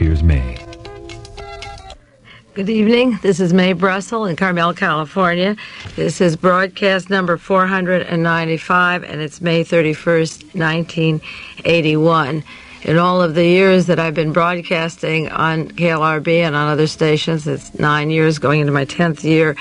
Here's Mae. Good evening. This is Mae Brussell in Carmel, California. This is broadcast number 495, and it's May 31st, 1981. In all of the years that I've been broadcasting on KLRB and on other stations, it's 9 years going into my 10th year,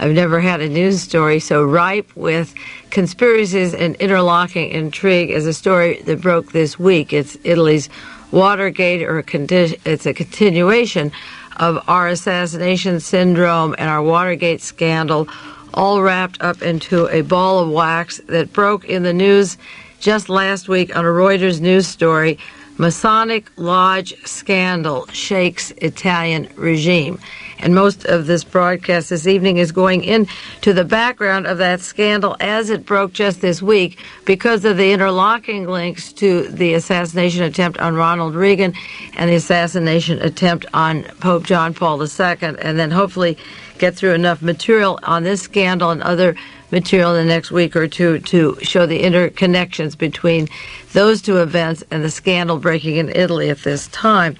I've never had a news story so ripe with conspiracies and interlocking intrigue as a story that broke this week. It's Italy's Watergate, or it's a continuation of our assassination syndrome and our Watergate scandal, all wrapped up into a ball of wax that broke in the news just last week on a Reuters news story. Masonic Lodge scandal shakes Italian regime. And most of this broadcast this evening is going into the background of that scandal as it broke just this week because of the interlocking links to the assassination attempt on Ronald Reagan and the assassination attempt on Pope John Paul II, and then hopefully get through enough material on this scandal and other material in the next week or two to show the interconnections between those two events and the scandal breaking in Italy at this time.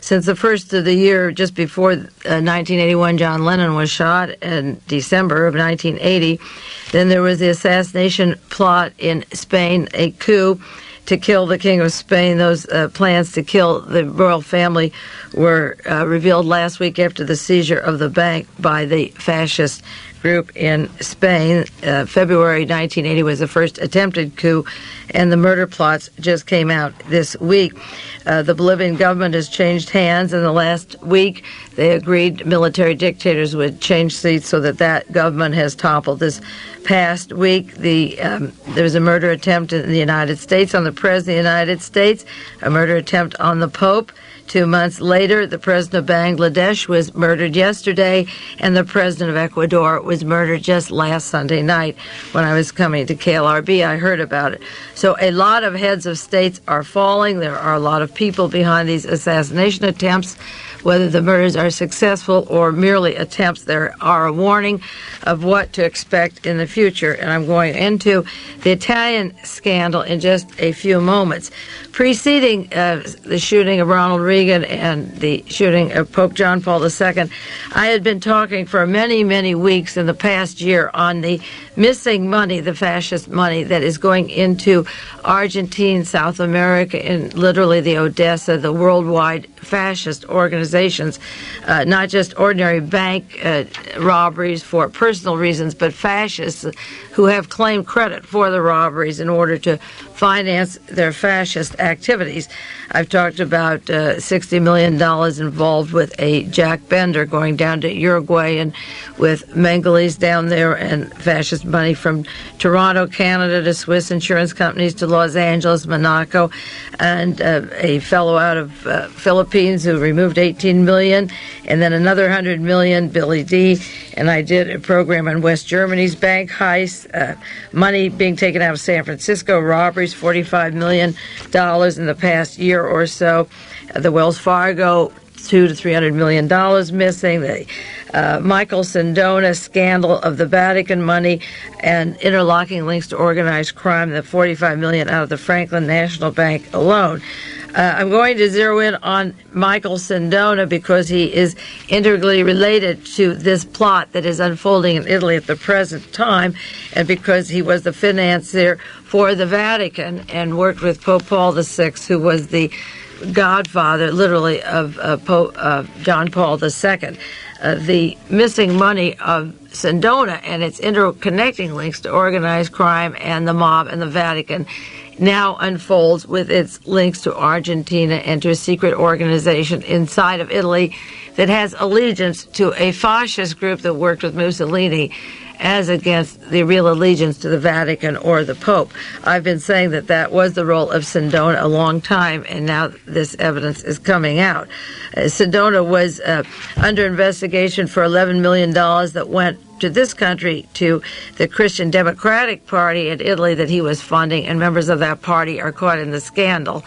Since the first of the year, just before 1981, John Lennon was shot in December of 1980. Then there was the assassination plot in Spain, a coup to kill the King of Spain. Those plans to kill the royal family were revealed last week after the seizure of the bank by the fascist group in Spain. February 1980 was the first attempted coup, and the murder plots just came out this week. The Bolivian government has changed hands in the last week. They agreed military dictators would change seats so that government has toppled. This past week, there was a murder attempt in the United States on the President of the United States, a murder attempt on the Pope. 2 months later, the president of Bangladesh was murdered yesterday, and the president of Ecuador was murdered just last Sunday night. When I was coming to KLRB, I heard about it. So a lot of heads of states are falling. There are a lot of people behind these assassination attempts. Whether the murders are successful or merely attempts, there are a warning of what to expect in the future. And I'm going into the Italian scandal in just a few moments. Preceding the shooting of Ronald Reagan and the shooting of Pope John Paul II, I had been talking for many, many weeks in the past year on the missing money, the fascist money that is going into Argentina, South America, and literally the Odessa, the worldwide fascist organizations, not just ordinary bank robberies for personal reasons, but fascists who have claimed credit for the robberies in order to finance their fascist activities. I've talked about $60 million involved with a Jack Bender going down to Uruguay, and with Mengele's down there, and fascist money from Toronto, Canada, to Swiss insurance companies, to Los Angeles, Monaco, and a fellow out of Philippines who removed $18 million, and then another $100 million, Billy D. And I did a program on West Germany's bank heist, money being taken out of San Francisco, robberies, $45 million in the past year or so. The Wells Fargo, $200 to $300 million missing. The Michael Sindona scandal of the Vatican money and interlocking links to organized crime, the $45 million out of the Franklin National Bank alone. I'm going to zero in on Michael Sindona because he is integrally related to this plot that is unfolding in Italy at the present time, and because he was the financier for the Vatican and worked with Pope Paul VI, who was the godfather, literally, of John Paul II. The missing money of Sindona and its interconnecting links to organized crime and the mob and the Vatican now unfolds with its links to Argentina and to a secret organization inside of Italy that has allegiance to a fascist group that worked with Mussolini, as against the real allegiance to the Vatican or the Pope. I've been saying that that was the role of Sindona a long time, and now this evidence is coming out. Sindona was under investigation for $11 million that went to this country, to the Christian Democratic Party in Italy that he was funding, and members of that party are caught in the scandal.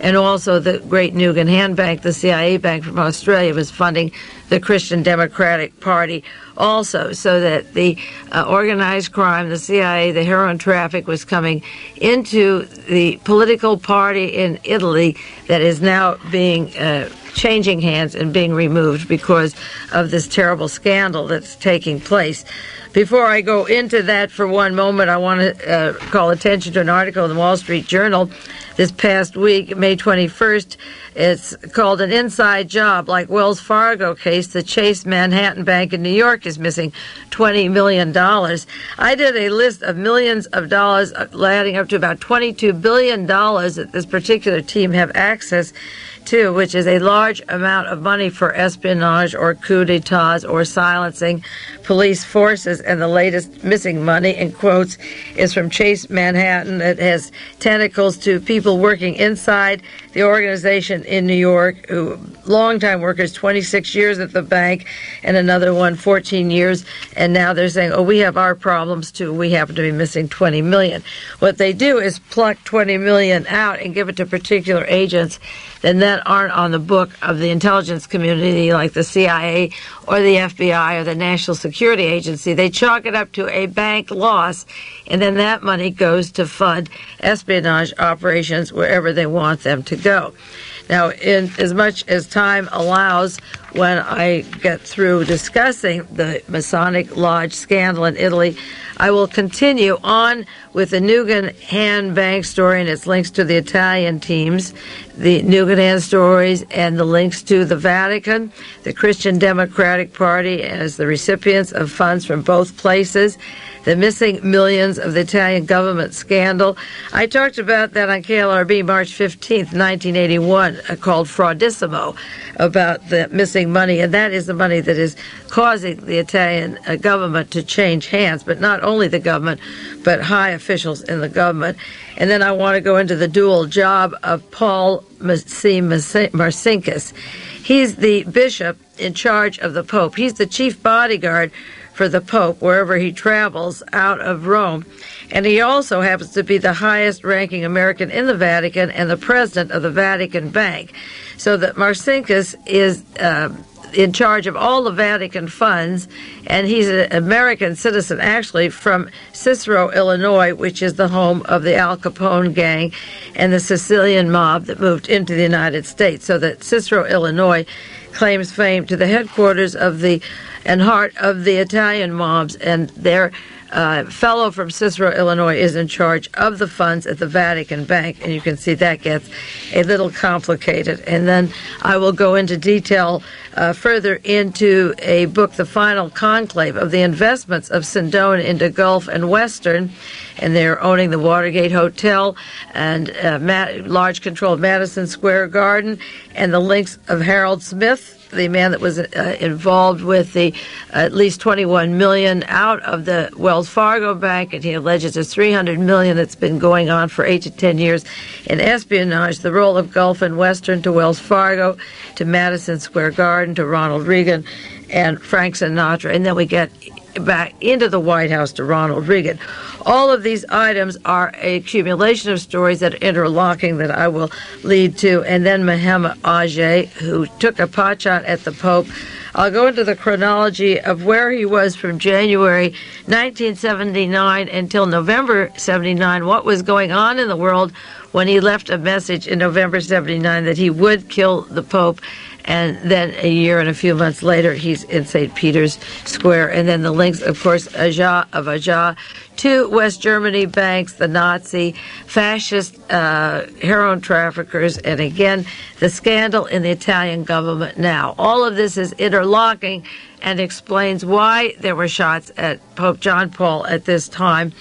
And also the great Nugan Hand Bank, the CIA bank from Australia, was funding the Christian Democratic Party also, so that the organized crime, the CIA, the heroin traffic was coming into the political party in Italy that is now being changing hands and being removed because of this terrible scandal that's taking place. Before I go into that for one moment, I want to call attention to an article in the Wall Street Journal this past week, May 21st. It's called An Inside Job. Like Wells Fargo case, the Chase Manhattan Bank in New York is missing $20 million. I did a list of millions of dollars, adding up to about $22 billion that this particular team have access to, which is a large amount of money for espionage or coup d'etats or silencing police forces. And the latest missing money, in quotes, is from Chase Manhattan. It has tentacles to people working inside the organization in New York, who longtime workers, 26 years at the bank, and another one 14 years. And now they're saying, oh, we have our problems too. We happen to be missing $20 million. What they do is pluck $20 million out and give it to particular agents and that aren't on the book of the intelligence community, like the CIA or the FBI or the National Security Agency. They chalk it up to a bank loss, and then that money goes to fund espionage operations wherever they want them to go. Now, in as much as time allows, when I get through discussing the Masonic Lodge scandal in Italy, I will continue on with the Nugan Hand Bank story and its links to the Italian teams, the Nugan Hand stories, and the links to the Vatican, the Christian Democratic Party as the recipients of funds from both places, the missing millions of the Italian government scandal. I talked about that on KLRB March 15th, 1981, called Fraudissimo, about the missing money, and that is the money that is causing the Italian government to change hands, but not only the government, but high officials in the government. And then I want to go into the dual job of Paul C. Marcinkus. He's the bishop in charge of the Pope. He's the chief bodyguard for the Pope wherever he travels out of Rome. And he also happens to be the highest-ranking American in the Vatican and the president of the Vatican Bank. So that Marcinkus is in charge of all the Vatican funds, and he's an American citizen, actually, from Cicero, Illinois, which is the home of the Al Capone gang and the Sicilian mob that moved into the United States. So that Cicero, Illinois, claims fame to the headquarters of the and heart of the Italian mobs, and their fellow from Cicero, Illinois, is in charge of the funds at the Vatican Bank, and you can see that gets a little complicated. And then I will go into detail further into a book, The Final Conclave, of the investments of Sindona into Gulf and Western, and they're owning the Watergate Hotel and large control of Madison Square Garden, and the links of Harold Smith, the man that was involved with the at least $21 million out of the Wells Fargo Bank, and he alleges there's $300 million that's been going on for 8 to 10 years in espionage, the role of Gulf and Western to Wells Fargo, to Madison Square Garden, to Ronald Reagan, and Frank Sinatra. And then we get back into the White House to Ronald Reagan. All of these items are an accumulation of stories that are interlocking that I will lead to. And then Mehem Ağca, who took a potshot at the Pope. I'll go into the chronology of where he was from January 1979 until November 79, what was going on in the world when he left a message in November 79 that he would kill the Pope. And then a year and a few months later, he's in St. Peter's Square. And then the links, of course, Ağca to West Germany banks, the Nazi, fascist heroin traffickers, and again, the scandal in the Italian government now. All of this is interlocking and explains why there were shots at Pope John Paul at this time.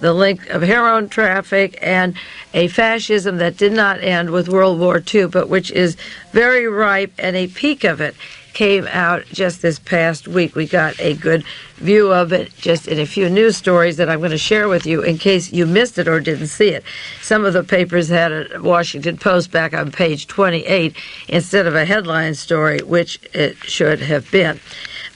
The link of heroin traffic and a fascism that did not end with World War II, but which is very ripe, and a peak of it came out just this past week. We got a good view of it just in a few news stories that I'm going to share with you in case you missed it or didn't see it. Some of the papers had a Washington Post back on page 28 instead of a headline story, which it should have been.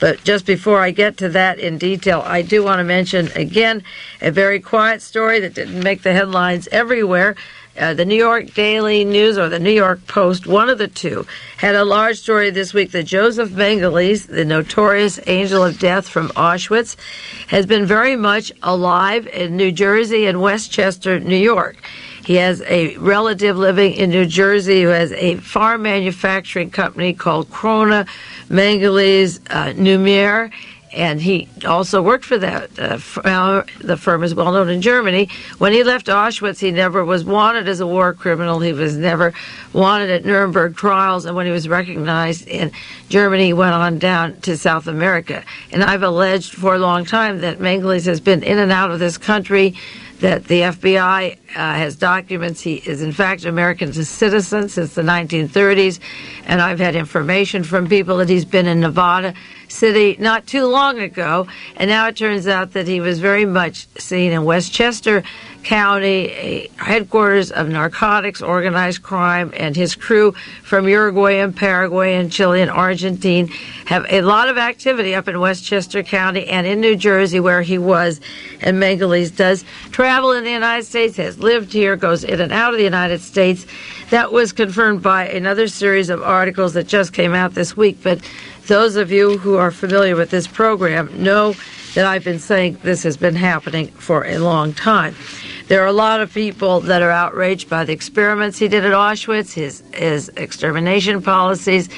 But just before I get to that in detail, I do want to mention again a very quiet story that didn't make the headlines everywhere. The New York Daily News or the New York Post, one of the two, had a large story this week that Joseph Mengele, the notorious angel of death from Auschwitz, has been very much alive in New Jersey and Westchester, New York. He has a relative living in New Jersey who has a farm manufacturing company called Krona Mengele's Numier, and he also worked for that. The firm is well known in Germany. When he left Auschwitz, he never was wanted as a war criminal. He was never wanted at Nuremberg trials, and when he was recognized in Germany, he went on down to South America. And I've alleged for a long time that Mengele has been in and out of this country, that the FBI has documents. He is, in fact, an American citizen since the 1930s, and I've had information from people that he's been in Nevada City not too long ago, and now it turns out that he was very much seen in Westchester County, a headquarters of narcotics, organized crime, and his crew from Uruguay and Paraguay and Chile and Argentina have a lot of activity up in Westchester County and in New Jersey where he was. And Mengele does travel in the United States, has lived here, goes in and out of the United States. That was confirmed by another series of articles that just came out this week, but those of you who are familiar with this program know that I've been saying this has been happening for a long time. There are a lot of people that are outraged by the experiments he did at Auschwitz, his extermination policies,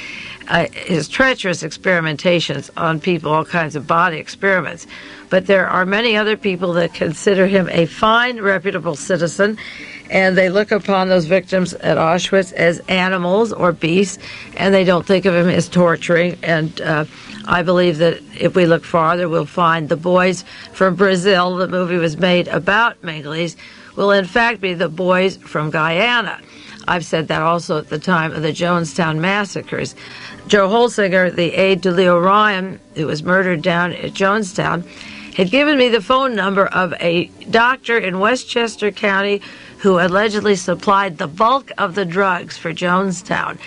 his treacherous experimentations on people, all kinds of body experiments. But there are many other people that consider him a fine, reputable citizen, and they look upon those victims at Auschwitz as animals or beasts, and they don't think of him as torturing. And I believe that if we look farther, we'll find The Boys from Brazil, the movie was made about Mengele, will in fact be The Boys from Guyana. I've said that also at the time of the Jonestown massacres. Joe Holsinger, the aide to Leo Ryan, who was murdered down at Jonestown, had given me the phone number of a doctor in Westchester County who allegedly supplied the bulk of the drugs for Jonestown.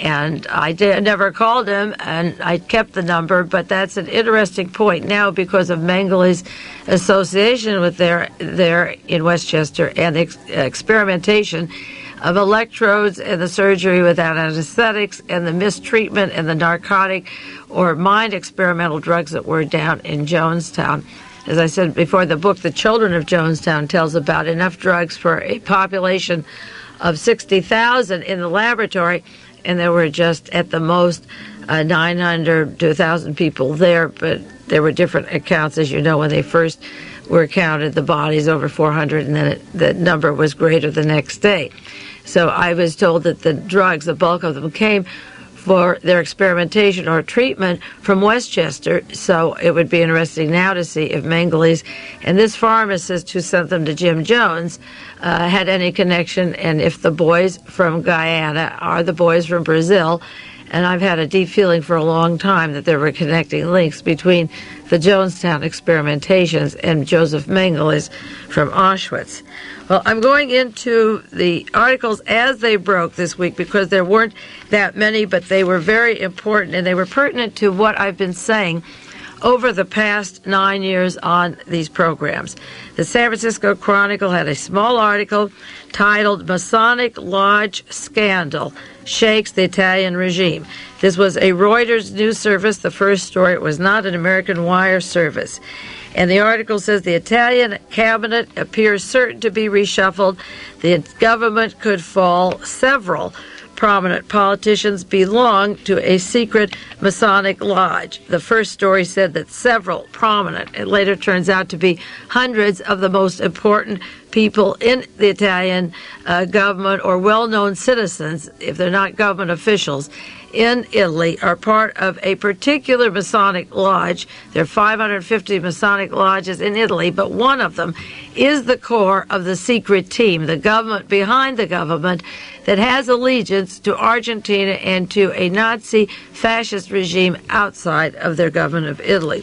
And I never called him, and I kept the number, but that's an interesting point now because of Mengele's association with there in Westchester and experimentation of electrodes and the surgery without anesthetics and the mistreatment and the narcotic or mind experimental drugs that were down in Jonestown. As I said before, the book, The Children of Jonestown, tells about enough drugs for a population of 60,000 in the laboratory, and there were just at the most 900 to 1,000 people there, but there were different accounts, as you know, when they first were counted, the bodies over 400, and then the number was greater the next day. So I was told that the drugs, the bulk of them, came for their experimentation or treatment from Westchester, so it would be interesting now to see if Mengele's and this pharmacist who sent them to Jim Jones had any connection, and if the boys from Guyana are the boys from Brazil. And I've had a deep feeling for a long time that there were connecting links between the Jonestown experimentations and Joseph Mengele from Auschwitz. Well, I'm going into the articles as they broke this week because there weren't that many, but they were very important and they were pertinent to what I've been saying over the past 9 years on these programs. The San Francisco Chronicle had a small article titled Masonic Lodge Scandal Shakes the Italian Regime. This was a Reuters news service, the first story. It was not an American Wire service. And the article says the Italian cabinet appears certain to be reshuffled. The government could fall. Several prominent politicians belong to a secret Masonic lodge. The first story said that several prominent, it later turns out to be hundreds of the most important people in the Italian government or well-known citizens, if they're not government officials, in Italy are part of a particular Masonic lodge. There are 550 Masonic lodges in Italy, but one of them is the core of the secret team, the government behind the government that has allegiance to Argentina and to a Nazi fascist regime outside of their government of Italy.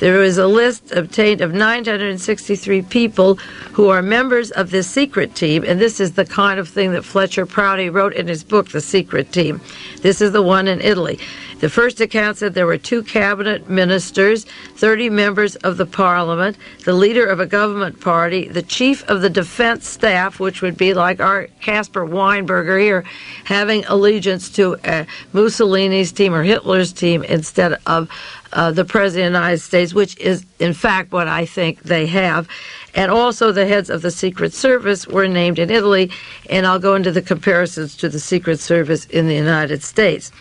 There is a list obtained of 963 people who are members of this secret team, and this is the kind of thing that Fletcher Prouty wrote in his book, The Secret Team. This is the one in Italy. The first account said there were 2 cabinet ministers, 30 members of the parliament, the leader of a government party, the chief of the defense staff, which would be like our Casper Weinberger here, having allegiance to Mussolini's team or Hitler's team instead of the President of the United States, which is, in fact, what I think they have. And also the heads of the Secret Service were named in Italy, and I'll go into the comparisons to the Secret Service in the United States.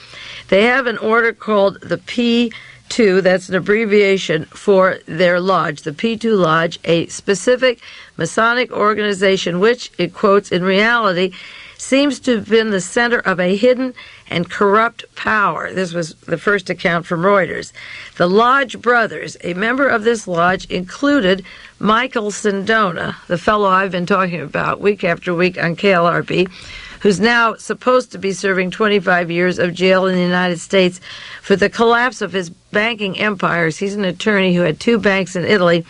They have an order called the P2, that's an abbreviation for their lodge, the P2 Lodge, a specific Masonic organization which, it quotes, in reality, seems to have been the center of a hidden and corrupt power. This was the first account from Reuters. The Lodge Brothers, a member of this lodge, included Michael Sindona, the fellow I've been talking about week after week on KLRB, who's now supposed to be serving 25 years of jail in the United States for the collapse of his banking empires. He's an attorney who had two banks in Italy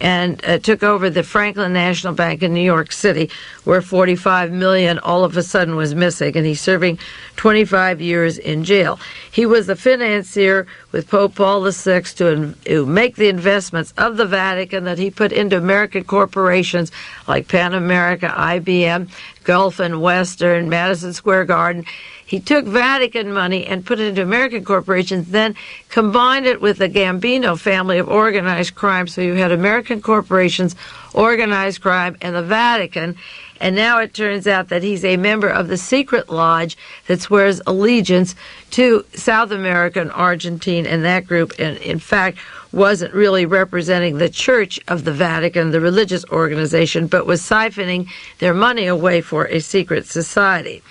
and took over the Franklin National Bank in New York City, where $45 million all of a sudden was missing, and he's serving 25 years in jail. He was the financier with Pope Paul VI to make the investments of the Vatican that he put into American corporations like Pan America, IBM, Gulf and Western, Madison Square Garden. He took Vatican money and put it into American corporations, then combined it with the Gambino family of organized crime. So you had American corporations, organized crime, and the Vatican. And now it turns out that he's a member of the Secret Lodge that swears allegiance to South America and Argentina and that group, and in fact wasn't really representing the Church of the Vatican, the religious organization, but was siphoning their money away for a secret society.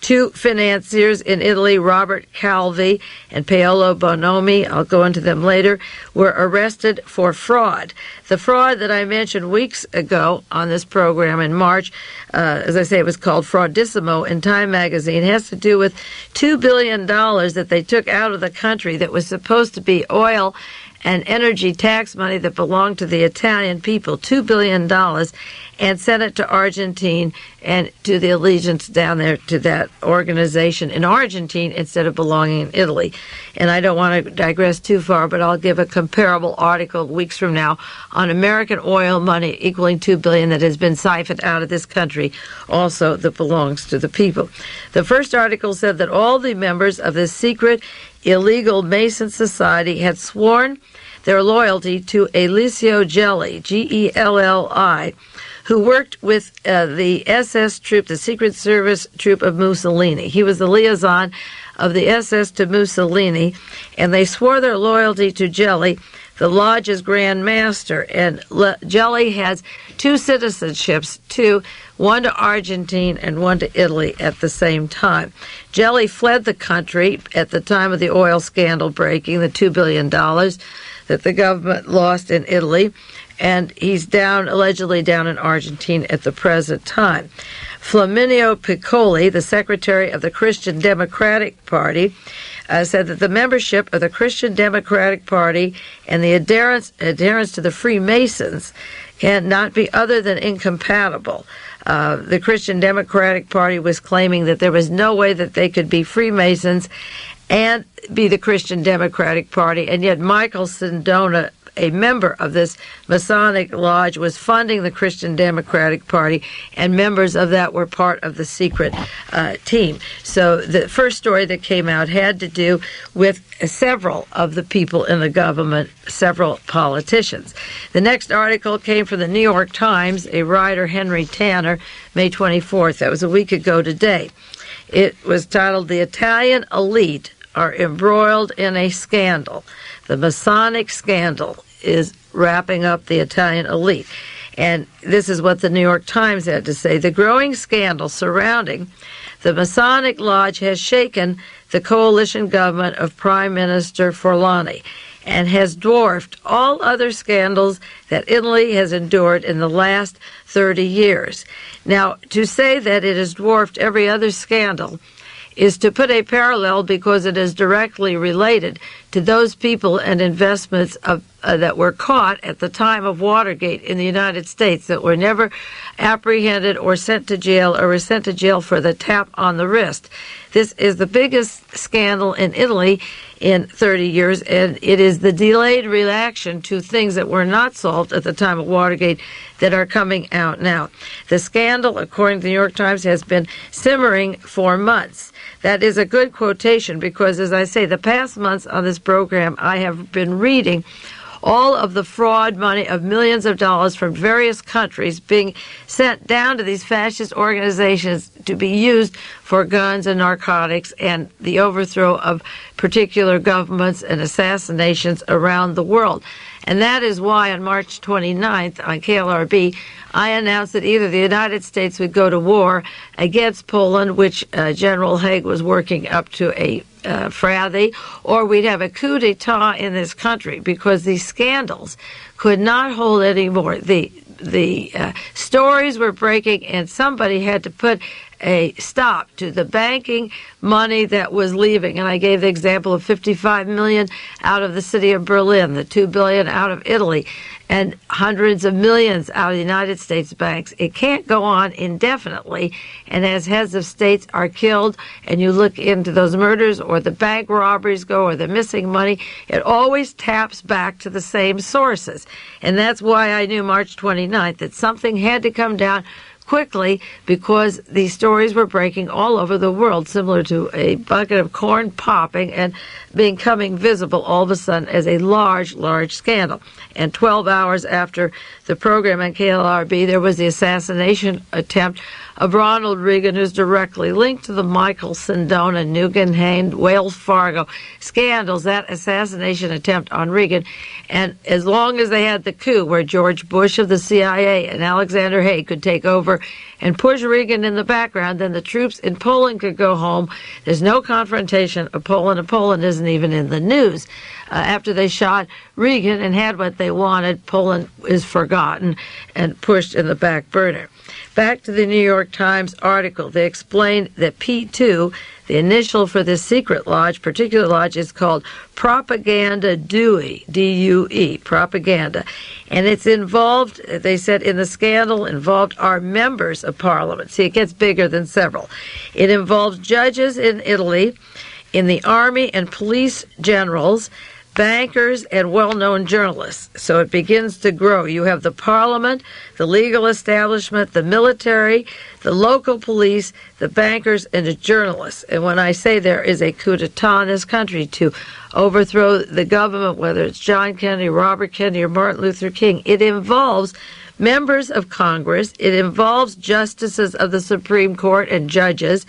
Two financiers in Italy, Robert Calvi and Paolo Bonomi, I'll go into them later, were arrested for fraud. The fraud that I mentioned weeks ago on this program in March, as I say, it was called Fraudissimo in Time magazine, has to do with $2 billion that they took out of the country that was supposed to be oil and energy tax money that belonged to the Italian people, $2 billion, and sent it to Argentina and to the allegiance down there to that organization in Argentina instead of belonging in Italy. And I don't want to digress too far, but I'll give a comparable article weeks from now on American oil money equaling $2 billion that has been siphoned out of this country, also that belongs to the people. The first article said that all the members of this secret illegal Mason Society had sworn their loyalty to Licio Gelli, Gelli, who worked with the SS troop, the Secret Service troop of Mussolini. He was the liaison of the SS to Mussolini, and they swore their loyalty to Gelli, the lodge's Grand Master. And Gelli has two citizenships, one to Argentina and one to Italy at the same time. Gelli fled the country at the time of the oil scandal breaking, the $2 billion that the government lost in Italy, and he's allegedly down in Argentina at the present time. Flaminio Piccoli, the secretary of the Christian Democratic Party, said that the membership of the Christian Democratic Party and the adherence to the Freemasons cannot be other than incompatible. The Christian Democratic Party was claiming that there was no way that they could be Freemasons and be the Christian Democratic Party, and yet Michael Sindona, a member of this Masonic Lodge, was funding the Christian Democratic Party, and members of that were part of the secret team. So the first story that came out had to do with several of the people in the government, several politicians. The next article came from the New York Times, a writer, Henry Tanner, May 24th. That was a week ago today. It was titled, "The Italian Elite Are Embroiled in a Scandal." The Masonic scandal is wrapping up the Italian elite. And this is what the New York Times had to say. The growing scandal surrounding the Masonic Lodge has shaken the coalition government of Prime Minister Forlani and has dwarfed all other scandals that Italy has endured in the last 30 years. Now, to say that it has dwarfed every other scandal is to put a parallel, because it is directly related to those people and investments that were caught at the time of Watergate in the United States that were never apprehended or sent to jail, or were sent to jail for the tap on the wrist. This is the biggest scandal in Italy in 30 years, and it is the delayed reaction to things that were not solved at the time of Watergate that are coming out now. The scandal, according to the New York Times, has been simmering for months. That is a good quotation because, as I say, the past months on this program I have been reading all of the fraud money of millions of dollars from various countries being sent down to these fascist organizations to be used for guns and narcotics and the overthrow of particular governments and assassinations around the world. And that is why on March 29th on KLRB, I announced that either the United States would go to war against Poland, which General Haig was working up to a frathy, or we'd have a coup d'etat in this country because these scandals could not hold anymore. The stories were breaking, and somebody had to put a stop to the banking money that was leaving. And I gave the example of $55 million out of the city of Berlin, the $2 billion out of Italy, and hundreds of millions out of the United States banks. It can't go on indefinitely. And as heads of states are killed, and you look into those murders or the bank robberies go or the missing money, it always taps back to the same sources. And that's why I knew March 29th that something had to come down quickly, because these stories were breaking all over the world, similar to a bucket of corn popping and becoming visible all of a sudden as a large, large scandal. And 12 hours after the program on KLRB, there was the assassination attempt of Ronald Reagan, who's directly linked to the Michael Sindona, Nugan Hand, Wells Fargo scandals, that assassination attempt on Reagan. And as long as they had the coup where George Bush of the CIA and Alexander Haig could take over and push Reagan in the background, then the troops in Poland could go home. There's no confrontation of Poland, and Poland isn't even in the news. After they shot Reagan and had what they wanted, Poland is forgotten and pushed in the back burner. Back to the New York Times article, they explained that P2, the initial for this secret lodge, particular lodge, is called Propaganda Due, D-U-E, Propaganda. And it's involved, they said, in the scandal involved are members of parliament. See, it gets bigger than several. It involves judges in Italy, in the army and police generals, bankers, and well-known journalists. So it begins to grow. You have the parliament, the legal establishment, the military, the local police, the bankers, and the journalists. And when I say there is a coup d'etat in this country to overthrow the government, whether it's John Kennedy, Robert Kennedy, or Martin Luther King, it involves members of Congress, it involves justices of the Supreme Court and judges,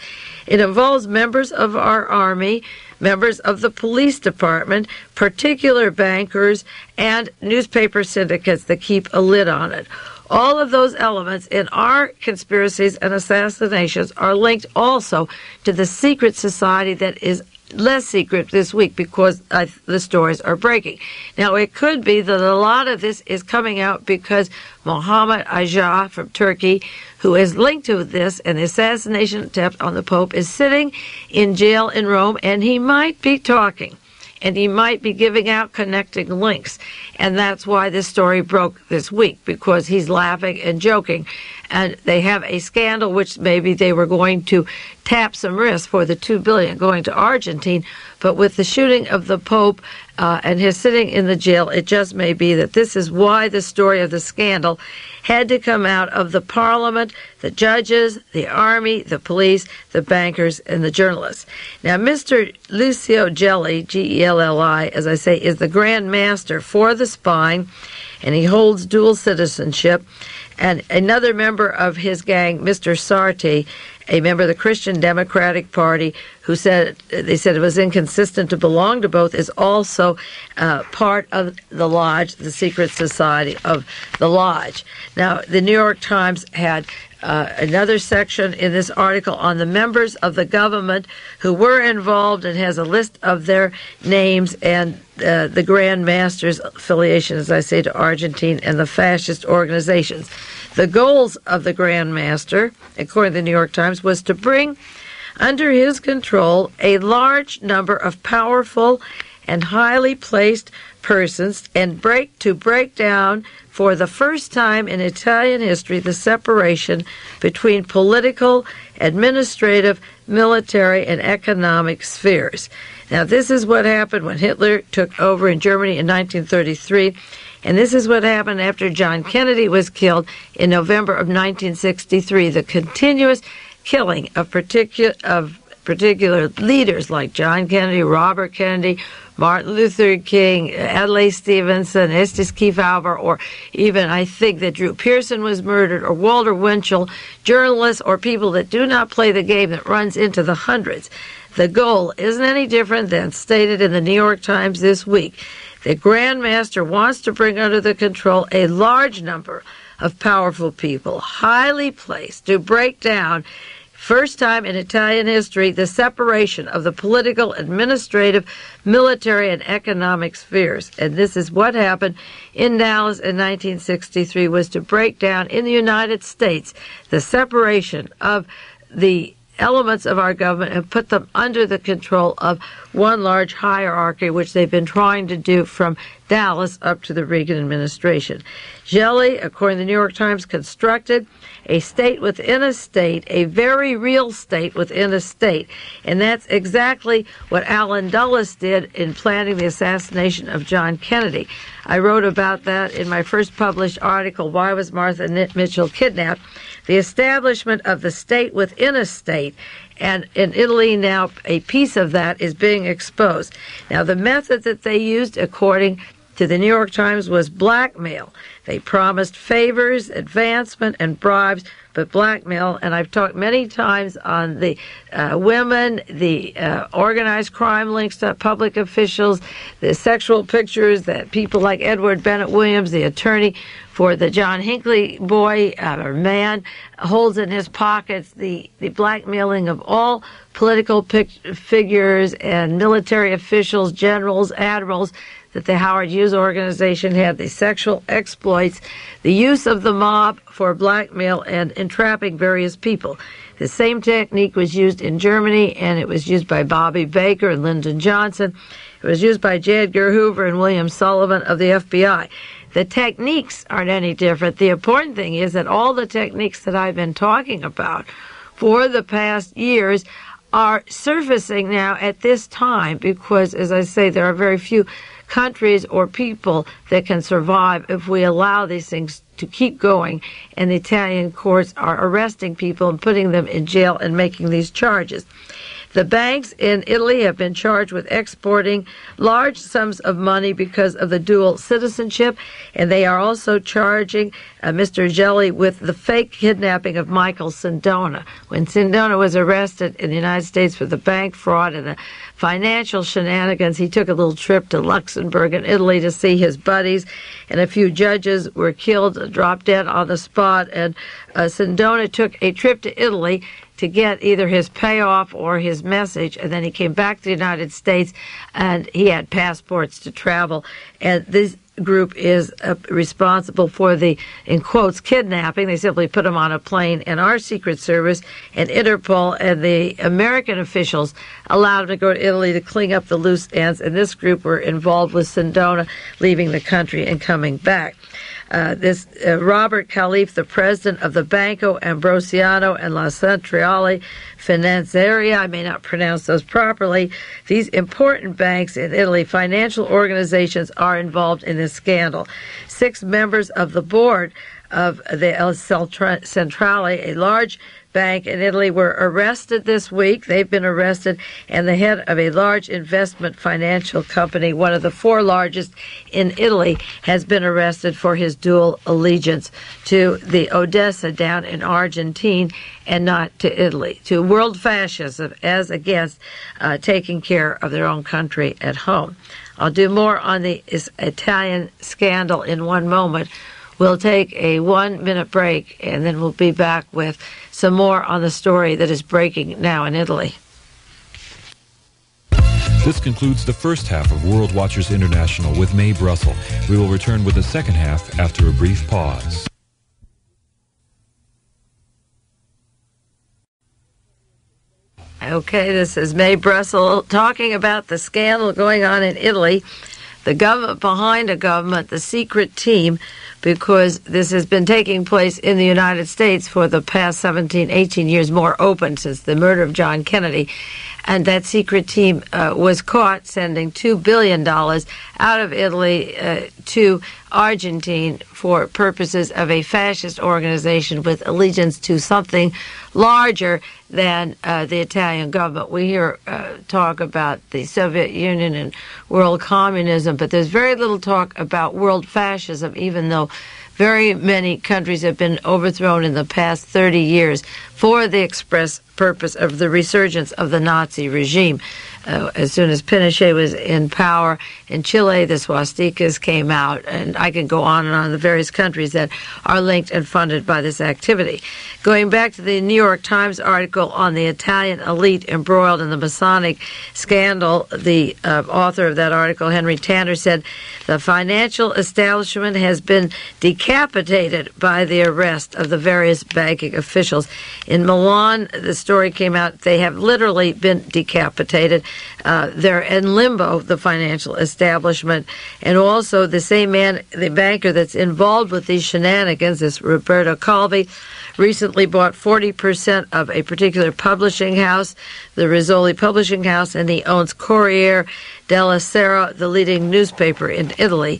it involves members of our army, members of the police department, particular bankers, and newspaper syndicates that keep a lid on it. All of those elements in our conspiracies and assassinations are linked also to the secret society that is less secret this week because the stories are breaking. Now, it could be that a lot of this is coming out because Mohammed Aja from Turkey, who is linked to this and the assassination attempt on the Pope, is sitting in jail in Rome, and he might be talking, and he might be giving out connecting links. And that's why this story broke this week, because he's laughing and joking. And they have a scandal, which maybe they were going to tap some risk for the $2 billion going to Argentina. But with the shooting of the Pope and his sitting in the jail, it just may be that this is why the story of the scandal had to come out of the parliament, the judges, the army, the police, the bankers, and the journalists. Now, Mr. Licio Gelli, G-E-L-L-I, as I say, is the Grand Master for the spying, and he holds dual citizenship. And another member of his gang, Mr. Sarti, a member of the Christian Democratic Party, who said it was inconsistent to belong to both, is also part of the lodge, the secret society of the lodge. Now, the New York Times had another section in this article on the members of the government who were involved, and has a list of their names and the Grand Master's affiliation, as I say, to Argentina and the fascist organizations. The goals of the Grand Master, according to the New York Times, was to bring under his control a large number of powerful and highly placed persons, and break down for the first time in Italian history the separation between political, administrative, military, and economic spheres. Now, this is what happened when Hitler took over in Germany in 1933, and this is what happened after John Kennedy was killed in November of 1963, the continuous killing of particular leaders like John Kennedy, Robert Kennedy, Martin Luther King, Adlai Stevenson, Estes Kefauver, or even I think that Drew Pearson was murdered, or Walter Winchell, journalists or people that do not play the game that runs into the hundreds. The goal isn't any different than stated in the New York Times this week. The Grand Master wants to bring under the control a large number of powerful people, highly placed, to break down, first time in Italian history, the separation of the political, administrative, military, and economic spheres. And this is what happened in Dallas in 1963, was to break down in the United States the separation of the elements of our government and put them under the control of one large hierarchy, which they've been trying to do from Dallas up to the Reagan administration. Gelli, according to the New York Times, constructed a state within a state, a very real state within a state. And that's exactly what Allen Dulles did in planning the assassination of John Kennedy. I wrote about that in my first published article, Why Was Martha Mitchell Kidnapped? The establishment of the state within a state. And in Italy now, a piece of that is being exposed. Now, the method that they used, according to the New York Times, was blackmail. They promised favors, advancement, and bribes, but blackmail. And I've talked many times on the women, the organized crime links to public officials, the sexual pictures that people like Edward Bennett Williams, the attorney for the John Hinckley boy or man, holds in his pockets, the blackmailing of all political figures and military officials, generals, admirals, that the Howard Hughes organization had, the sexual exploits, the use of the mob for blackmail and entrapping various people. The same technique was used in Germany, and it was used by Bobby Baker and Lyndon Johnson. It was used by J. Edgar Hoover and William Sullivan of the FBI. The techniques aren't any different. The important thing is that all the techniques that I've been talking about for the past years are surfacing now at this time because, as I say, there are very few countries or people that can survive if we allow these things to keep going, and the Italian courts are arresting people and putting them in jail and making these charges. The banks in Italy have been charged with exporting large sums of money because of the dual citizenship, and they are also charging Mr. Gelli with the fake kidnapping of Michael Sindona. When Sindona was arrested in the United States for the bank fraud and the financial shenanigans, he took a little trip to Luxembourg and Italy to see his buddies, and a few judges were killed, dropped dead on the spot, and Sindona took a trip to Italy to get either his payoff or his message, and then he came back to the United States, and he had passports to travel, and this group is responsible for the, in quotes, kidnapping. They simply put them on a plane, and our Secret Service and Interpol and the American officials allowed them to go to Italy to clean up the loose ends, and this group were involved with Sindona leaving the country and coming back. Robert Califf, the president of the Banco Ambrosiano and La Centrale Finanziaria, I may not pronounce those properly, these important banks in Italy, financial organizations, are involved in this scandal. 6 members of the board of the La Centrale, a large bank in Italy, were arrested this week. They've been arrested, and the head of a large investment financial company, one of the 4 largest in Italy, has been arrested for his dual allegiance to the Odessa down in Argentina and not to Italy, to world fascism as against taking care of their own country at home. I'll do more on the Italian scandal in one moment. We'll take a 1-minute break, and then we'll be back with some more on the story that is breaking now in Italy. This concludes the first half of World Watchers International with Mae Brussell. We will return with the second half after a brief pause. Okay, this is Mae Brussell talking about the scandal going on in Italy. The government behind a government, the secret team, because this has been taking place in the United States for the past 17, 18 years, more open since the murder of John Kennedy. and that secret team was caught sending $2 billion out of Italy to Argentina for purposes of a fascist organization with allegiance to something larger than the Italian government. We hear talk about the Soviet Union and world communism, but there's very little talk about world fascism, even though very many countries have been overthrown in the past 30 years for the express purpose of the resurgence of the Nazi regime. As soon as Pinochet was in power in Chile, the swastikas came out, and I can go on and on, the various countries that are linked and funded by this activity. Going back to the New York Times article on the Italian elite embroiled in the Masonic scandal, the author of that article, Henry Tanner, said the financial establishment has been decapitated by the arrest of the various banking officials. In Milan, the story came out, they have literally been decapitated. They're in limbo, the financial establishment. And also the same man, the banker that's involved with these shenanigans, this Roberto Calvi, recently bought 40% of a particular publishing house, the Rizzoli Publishing House, and he owns Corriere della Sera, the leading newspaper in Italy.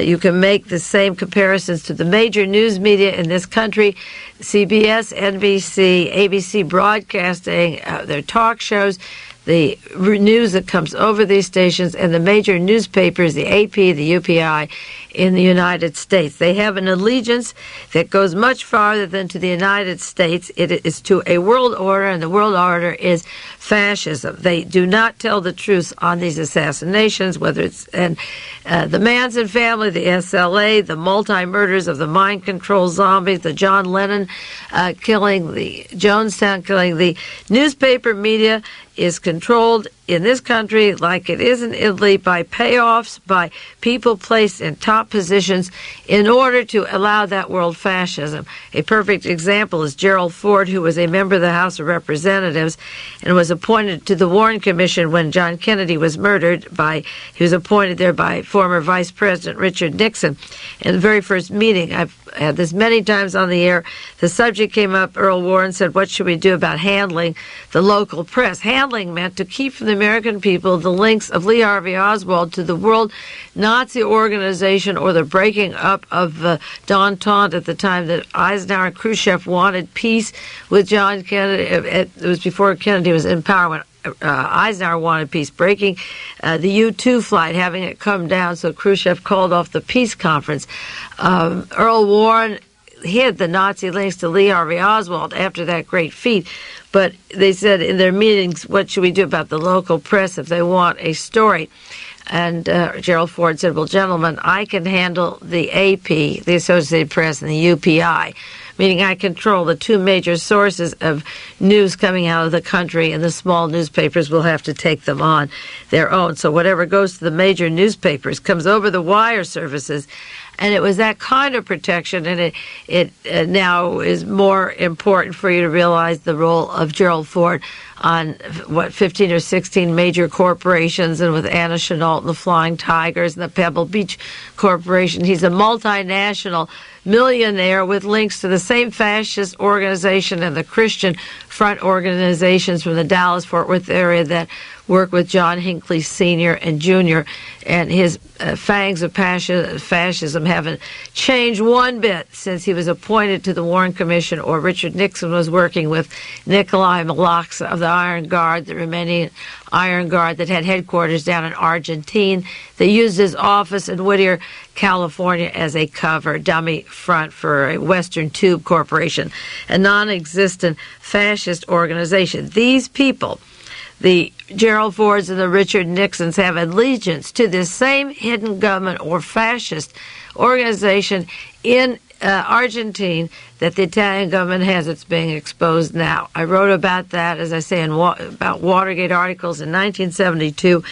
You can make the same comparisons to the major news media in this country, CBS, NBC, ABC Broadcasting, their talk shows, the news that comes over these stations, and the major newspapers, the AP, the UPI, in the United States. They have an allegiance that goes much farther than to the United States. It is to a world order, and the world order is fascism. They do not tell the truth on these assassinations, whether it's the Manson family, the SLA, the multi-murders of the mind control zombies, the John Lennon killing, the Jonestown killing. The newspaper media is controlled in this country, like it is in Italy, by payoffs, by people placed in top positions in order to allow that world fascism. A perfect example is Gerald Ford, who was a member of the House of Representatives and was appointed to the Warren Commission when John Kennedy was murdered. He was appointed there by former Vice President Richard Nixon. In the very first meeting, I've had this many times on the air, the subject came up. Earl Warren said, what should we do about handling the local press? Handling meant to keep from the American people the links of Lee Harvey Oswald to the World Nazi Organization, or the breaking up of D'Entente at the time that Eisenhower and Khrushchev wanted peace with John Kennedy. It was before Kennedy was in power, when Eisenhower wanted peace, breaking the U-2 flight, having it come down, so Khrushchev called off the peace conference. Earl Warren hid the Nazi links to Lee Harvey Oswald after that great feat. But they said in their meetings, what should we do about the local press if they want a story? And Gerald Ford said, well, gentlemen, I can handle the AP, the Associated Press, and the UPI, meaning I control the two major sources of news coming out of the country, and the small newspapers will have to take them on their own. So whatever goes to the major newspapers comes over the wire services. And it was that kind of protection, and it now is more important for you to realize the role of Gerald Ford on, what, 15 or 16 major corporations, and with Anna Chenault and the Flying Tigers and the Pebble Beach Corporation. He's a multinational millionaire with links to the same fascist organization and the Christian front organizations from the Dallas-Fort Worth area that work with John Hinckley Sr. and Jr., and his fangs of fascism haven't changed one bit since he was appointed to the Warren Commission, or Richard Nixon was working with Nikolai Malaksa of the Iron Guard, the Romanian Iron Guard that had headquarters down in Argentina. They used his office in Whittier, California as a cover, dummy front for a Western Tube Corporation, a non-existent fascist organization. These people, the Gerald Fords and the Richard Nixons, have allegiance to this same hidden government or fascist organization in Argentina that the Italian government has. It's being exposed now. I wrote about that, as I say, in about Watergate articles in 1972,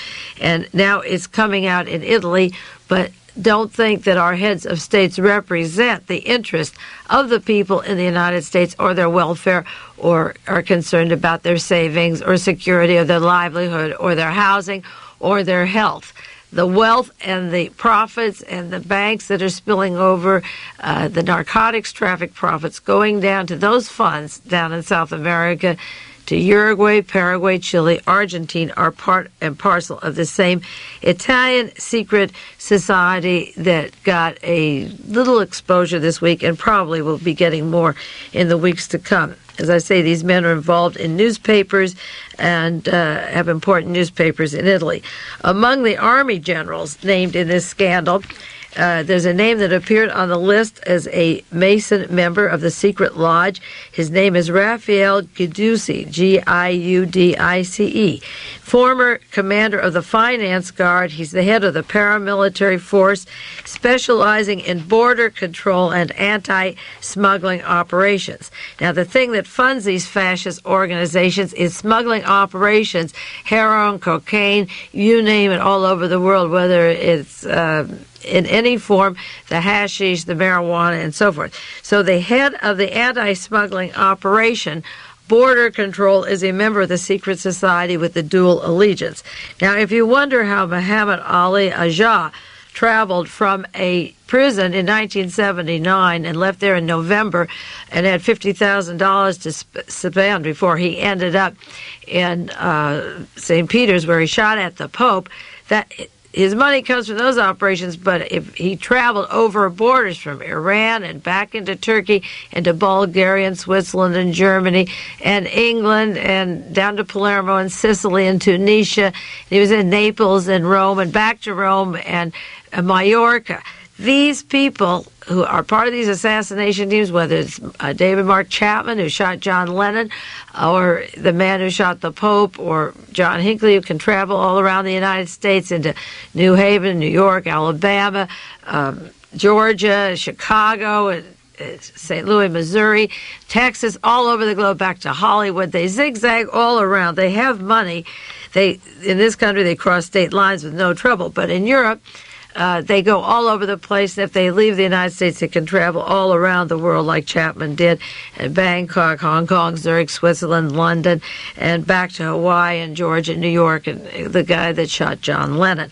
and now it's coming out in Italy. But don't think that our heads of states represent the interest of the people in the United States, or their welfare, or are concerned about their savings or security or their livelihood or their housing or their health. The wealth and the profits and the banks that are spilling over, the narcotics traffic profits going down to those funds down in South America, to Uruguay, Paraguay, Chile, Argentina are part and parcel of the same Italian secret society that got a little exposure this week and probably will be getting more in the weeks to come. As I say, these men are involved in newspapers and have important newspapers in Italy. Among the army generals named in this scandal, there's a name that appeared on the list as a Mason member of the Secret Lodge. His name is Raphael Giudice, Giudice, former commander of the Finance Guard. He's the head of the paramilitary force specializing in border control and anti-smuggling operations. Now, the thing that funds these fascist organizations is smuggling operations, heroin, cocaine, you name it, all over the world, whether it's in any form, the hashish, the marijuana, and so forth. So the head of the anti-smuggling operation, border control, is a member of the secret society with the dual allegiance. Now, if you wonder how Muhammad Ali Agha traveled from a prison in 1979 and left there in November and had $50,000 to spend before he ended up in St. Peter's, where he shot at the Pope, that his money comes from those operations, but if he traveled over borders from Iran and back into Turkey and to Bulgaria and Switzerland and Germany and England and down to Palermo and Sicily and Tunisia, and he was in Naples and Rome and back to Rome and Mallorca. These people who are part of these assassination teams, whether it's David Mark Chapman, who shot John Lennon, or the man who shot the Pope, or John Hinckley, who can travel all around the United States into New Haven, New York, Alabama, Georgia, Chicago, and St. Louis, Missouri, Texas, all over the globe, back to Hollywood. They zigzag all around. They have money. In this country, they cross state lines with no trouble. But in Europe, they go all over the place, and if they leave the United States, they can travel all around the world like Chapman did, in Bangkok, Hong Kong, Zurich, Switzerland, London, and back to Hawaii and Georgia, New York, and the guy that shot John Lennon.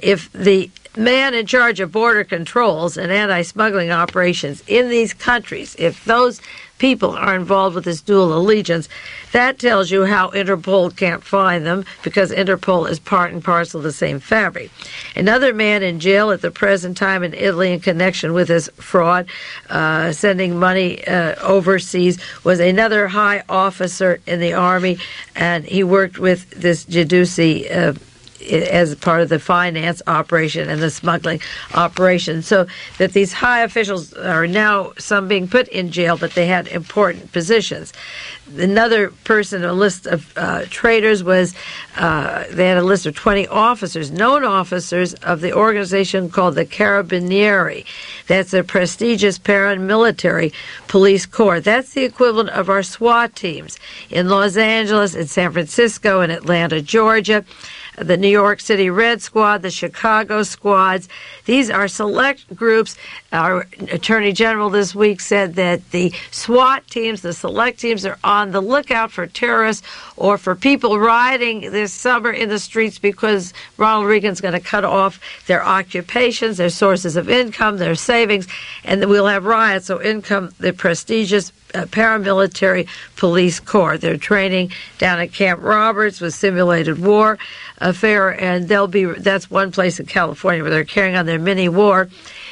If the man in charge of border controls and anti-smuggling operations in these countries, if those people are involved with this dual allegiance, that tells you how Interpol can't find them, because Interpol is part and parcel of the same fabric. Another man in jail at the present time in Italy in connection with his fraud, sending money overseas, was another high officer in the army, and he worked with this Giudice as part of the finance operation and the smuggling operation, so that these high officials are now some being put in jail, but they had important positions. Another person, a list of traitors, was they had a list of 20 officers, known officers of the organization called the Carabinieri. That's a prestigious paramilitary police corps. That's the equivalent of our SWAT teams in Los Angeles, in San Francisco, in Atlanta, Georgia, the New York City Red Squad, the Chicago squads. These are select groups. Our Attorney General this week said that the SWAT teams, the select teams, are on the lookout for terrorists or for people rioting this summer in the streets because Ronald Reagan's going to cut off their occupations, their sources of income, their savings, and we'll have riots. So income, the prestigious paramilitary police corps. They're training down at Camp Roberts with simulated war affair, and they'll be, that's one place in California where they're carrying on their mini war.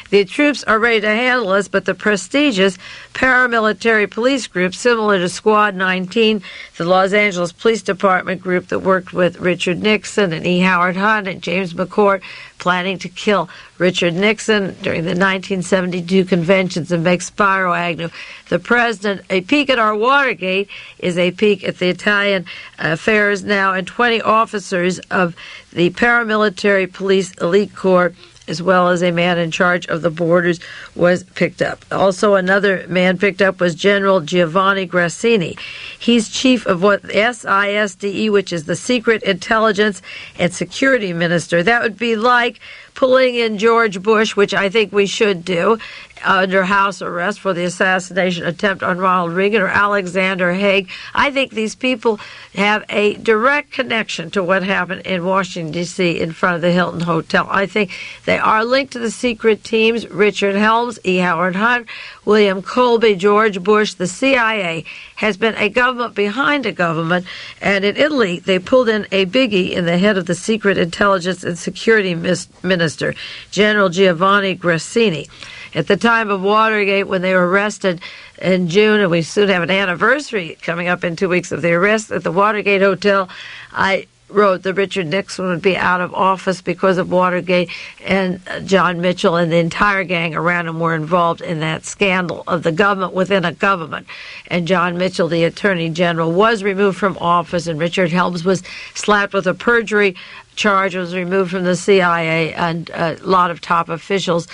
The troops are ready to handle us, but the prestigious paramilitary police group, similar to Squad 19, the Los Angeles Police Department group that worked with Richard Nixon and E. Howard Hunt and James McCord, planning to kill Richard Nixon during the 1972 conventions and make Spiro Agnew the president. A peek at our Watergate is a peek at the Italian affairs now, and 20 officers of the paramilitary police elite corps, as well as a man in charge of the borders, was picked up. Also, another man picked up was General Giovanni Grassini. He's chief of what SISDE, which is the Secret Intelligence and Security Minister. That would be like pulling in George Bush, which I think we should do, under house arrest for the assassination attempt on Ronald Reagan or Alexander Haig. I think these people have a direct connection to what happened in Washington, D.C. in front of the Hilton Hotel. I think they are linked to the secret teams, Richard Helms, E. Howard Hunt, William Colby, George Bush. The CIA has been a government behind a government, and in Italy, they pulled in a biggie in the head of the secret intelligence and security minister, General Giovanni Grassini. At the time of Watergate, when they were arrested in June, and we soon have an anniversary coming up in 2 weeks of the arrest at the Watergate Hotel, I wrote that Richard Nixon would be out of office because of Watergate, and John Mitchell and the entire gang around him were involved in that scandal of the government within a government. And John Mitchell, the Attorney General, was removed from office, and Richard Helms was slapped with a perjury charge, was removed from the CIA, and a lot of top officials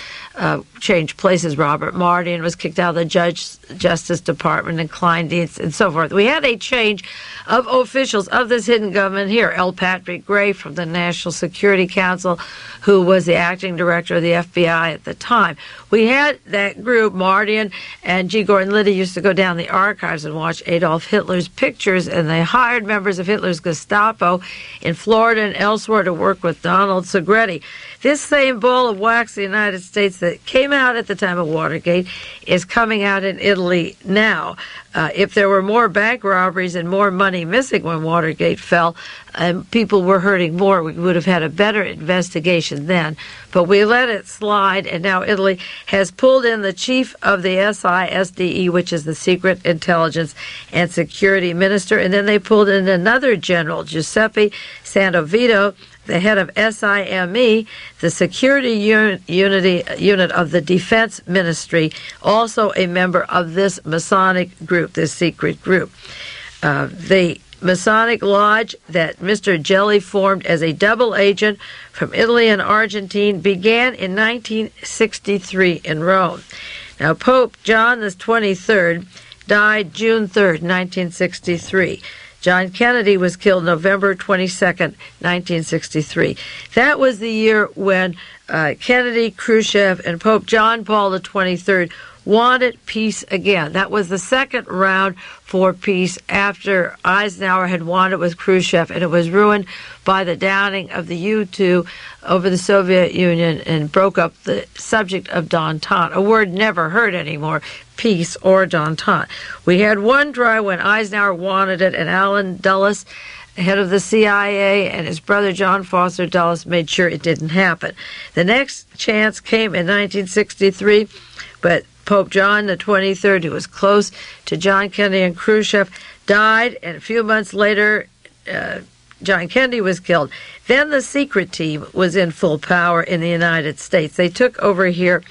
changed places. Robert Mardian was kicked out of the Justice Department, and Klein Dietz, and so forth. We had a change of officials of this hidden government here. L. Patrick Gray from the National Security Council, who was the acting director of the FBI at the time. We had that group. Mardian and G. Gordon Liddy used to go down the archives and watch Adolf Hitler's pictures, and they hired members of Hitler's Gestapo in Florida and elsewhere to work with Donald Segretti. This same ball of wax, the United States, that came out at the time of Watergate is coming out in Italy now. If there were more bank robberies and more money missing when Watergate fell, and people were hurting more, we would have had a better investigation then. But we let it slide, and now Italy has pulled in the chief of the SISDE, which is the Secret Intelligence and Security Minister, and then they pulled in another general, Giuseppe Santovito, the head of SIME, the Security Unit of the Defense Ministry, also a member of this Masonic group, this secret group. The Masonic Lodge that Mr. Gelli formed as a double agent from Italy and Argentina began in 1963 in Rome. Now, Pope John XXIII died June 3, 1963. John Kennedy was killed November 22, 1963. That was the year when Kennedy, Khrushchev, and Pope John Paul XXIII wanted peace again. That was the second round for peace after Eisenhower had won it with Khrushchev, and it was ruined by the downing of the U-2 over the Soviet Union and broke up the subject of D'Entente, a word never heard anymore, peace or D'Entente. We had one try when Eisenhower wanted it, and Alan Dulles, head of the CIA, and his brother John Foster Dulles made sure it didn't happen. The next chance came in 1963, but Pope John XXIII, who was close to John Kennedy and Khrushchev, died, and a few months later, John Kennedy was killed. Then the secret team was in full power in the United States. They took over here,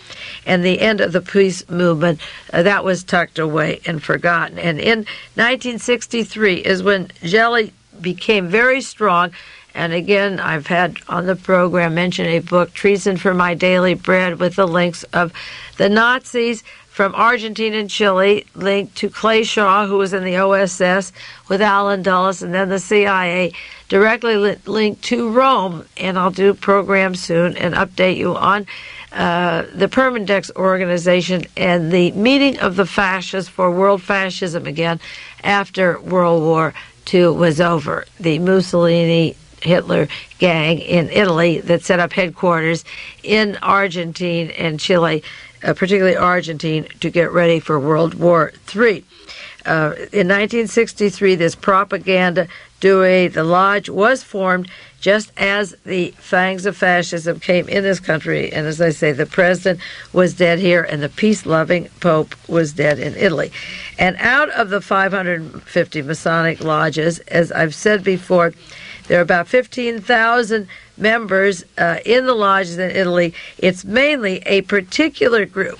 and the end of the peace movement, that was tucked away and forgotten. And in 1963 is when Gelli became very strong. And again, I've had on the program mentioned a book, Treason for My Daily Bread, with the links of the Nazis from Argentina and Chile, linked to Clay Shaw, who was in the OSS with Alan Dulles, and then the CIA, directly linked to Rome. And I'll do a program soon and update you on the Permandex organization and the meeting of the fascists for world fascism again after World War II was over. The Mussolini Hitler gang in Italy that set up headquarters in Argentina and Chile, particularly Argentina, to get ready for World War III. In 1963, this propaganda duet, the Lodge, was formed just as the fangs of fascism came in this country. And as I say, the president was dead here, and the peace-loving pope was dead in Italy. And out of the 550 Masonic lodges, as I've said before, there are about 15,000 members in the lodges in Italy. It's mainly a particular group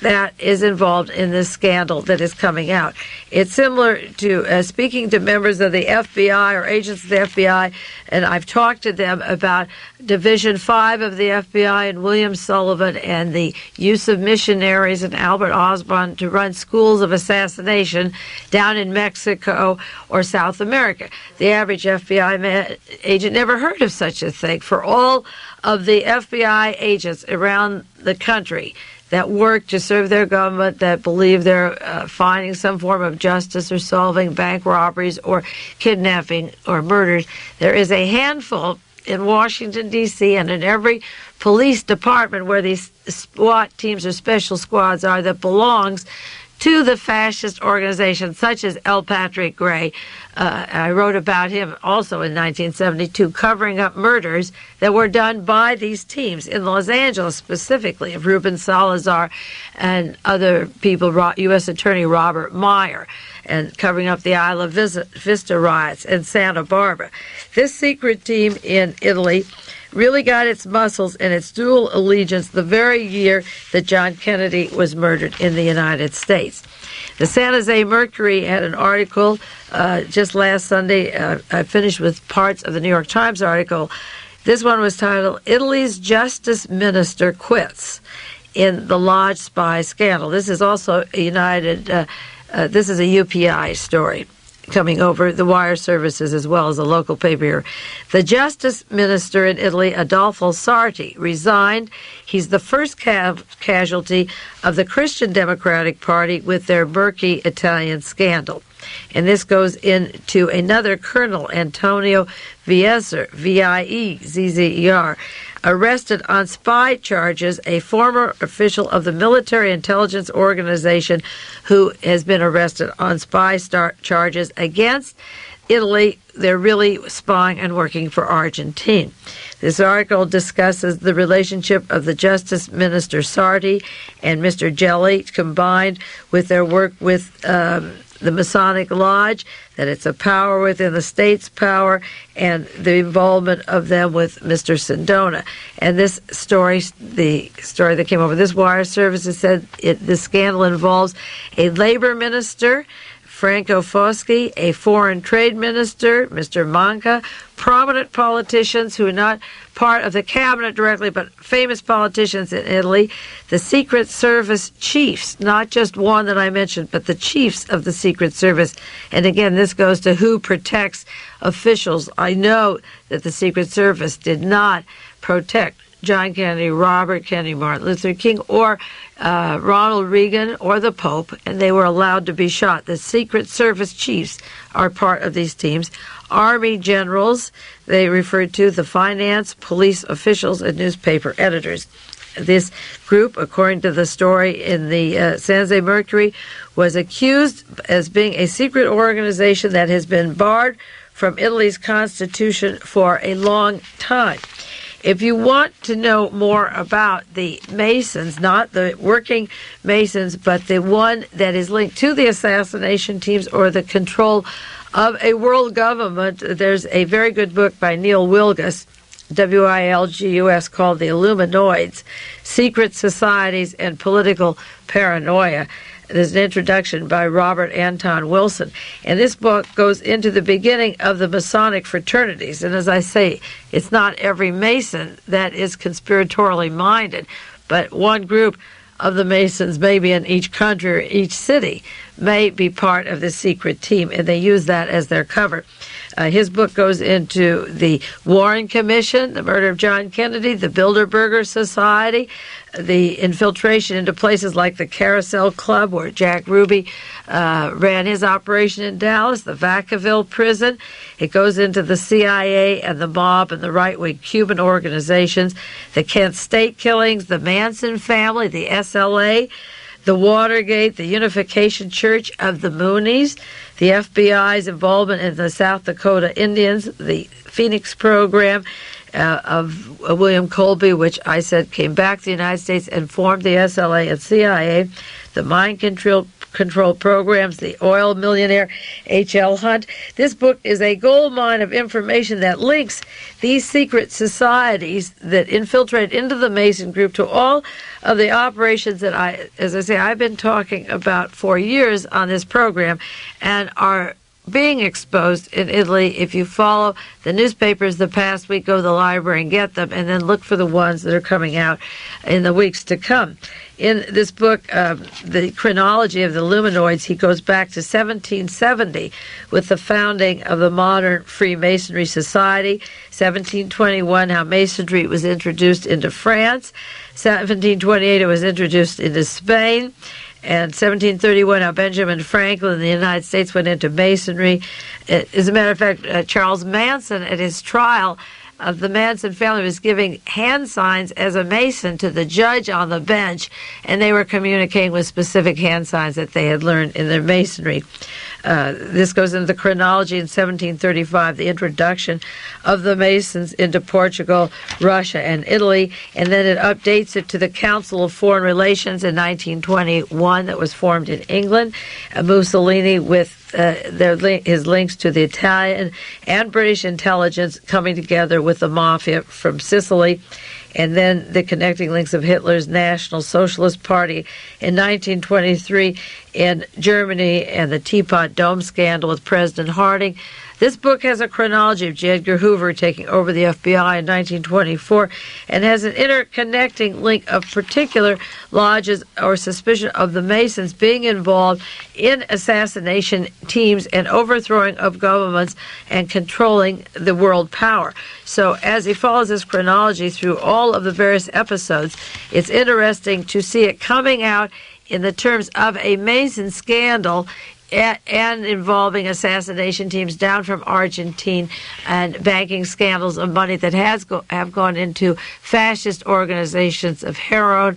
that is involved in this scandal that is coming out. It's similar to speaking to members of the FBI or agents of the FBI, and I've talked to them about Division 5 of the FBI and William Sullivan and the use of missionaries and Albert Osborn to run schools of assassination down in Mexico or South America. The average FBI agent never heard of such a thing. For all of the FBI agents around the country, that work to serve their government, that believe they're finding some form of justice or solving bank robberies or kidnapping or murders. There is a handful in Washington, D.C., and in every police department where these SWAT teams or special squads are that belongs to the fascist organizations such as L. Patrick Gray. I wrote about him also in 1972, covering up murders that were done by these teams in Los Angeles, specifically of Ruben Salazar and other people, U.S. Attorney Robert Meyer, and covering up the Isla Vista riots in Santa Barbara. This secret team in Italy really got its muscles and its dual allegiance the very year that John Kennedy was murdered in the United States. The San Jose Mercury had an article just last Sunday. I finished with parts of the New York Times article. This one was titled, Italy's Justice Minister Quits in the Lodge Spy Scandal. This is also a this is a UPI story coming over the wire services as well as a local paper here. The justice minister in Italy, Adolfo Sarti, resigned. He's the first casualty of the Christian Democratic Party with their murky Italian scandal. And this goes into another Colonel, Antonio Viezer, V-I-E-Z-Z-E-R, arrested on spy charges, a former official of the military intelligence organization who has been arrested on spy charges against Italy. They're really spying and working for Argentina. This article discusses the relationship of the Justice Minister Sarti and Mr. Gelli combined with their work with the Masonic Lodge, that it's a power within the state's power, and the involvement of them with Mr. Sindona. And this story, the story that came over this wire services, said the scandal involves a labor minister, Franco Foschi, a foreign trade minister, Mr. Manca, prominent politicians who are not part of the cabinet directly, but famous politicians in Italy, the Secret Service chiefs, not just one that I mentioned, but the chiefs of the Secret Service. And again, this goes to who protects officials. I know that the Secret Service did not protect John Kennedy, Robert Kennedy, Martin Luther King, or Ronald Reagan, or the Pope, and they were allowed to be shot. The Secret Service chiefs are part of these teams. Army generals, they referred to the finance, police officials, and newspaper editors. This group, according to the story in the San Jose Mercury, was accused as being a secret organization that has been barred from Italy's constitution for a long time. If you want to know more about the Masons, not the working Masons, but the one that is linked to the assassination teams or the control of a world government, there's a very good book by Neil Wilgus, W-I-L-G-U-S, called The Illuminoids, Secret Societies and Political Paranoia. There's an introduction by Robert Anton Wilson. And this book goes into the beginning of the Masonic fraternities. And as I say, it's not every Mason that is conspiratorially minded, but one group of the Masons, maybe in each country or each city, may be part of the secret team, and they use that as their cover. His book goes into the Warren Commission, the murder of John Kennedy, the Bilderberger Society, the infiltration into places like the Carousel Club, where Jack Ruby ran his operation in Dallas, the Vacaville prison. It goes into the CIA and the mob and the right-wing Cuban organizations, the Kent State killings, the Manson family, the SLA, the Watergate, the Unification Church of the Moonies, the FBI's involvement in the South Dakota Indians, the Phoenix program of William Colby, which I said came back to the United States and formed the SLA and CIA, the mind control programs, the oil millionaire H.L. Hunt. This book is a gold mine of information that links these secret societies that infiltrate into the Mason group to all of the operations that I, as I say, I've been talking about for years on this program and are being exposed in Italy. If you follow the newspapers the past week, go to the library and get them, and then look for the ones that are coming out in the weeks to come. In this book, The Chronology of the Luminoids, he goes back to 1770 with the founding of the modern Freemasonry Society, 1721, how Masonry was introduced into France, 1728, it was introduced into Spain, and 1731, how Benjamin Franklin in the United States went into Masonry. As a matter of fact, Charles Manson at his trial of the Manson family was giving hand signs as a Mason to the judge on the bench, and they were communicating with specific hand signs that they had learned in their Masonry. This goes into the chronology in 1735, the introduction of the Masons into Portugal, Russia, and Italy, and then it updates it to the Council of Foreign Relations in 1921 that was formed in England. Mussolini with his links to the Italian and British intelligence coming together with the mafia from Sicily, and then the connecting links of Hitler's National Socialist Party in 1923 in Germany and the Teapot Dome scandal with President Harding. This book has a chronology of J. Edgar Hoover taking over the FBI in 1924 and has an interconnecting link of particular lodges or suspicion of the Masons being involved in assassination teams and overthrowing of governments and controlling the world power. So as he follows this chronology through all of the various episodes, it's interesting to see it coming out in the terms of a Mason scandal and involving assassination teams down from Argentina and banking scandals of money that have gone into fascist organizations of heroin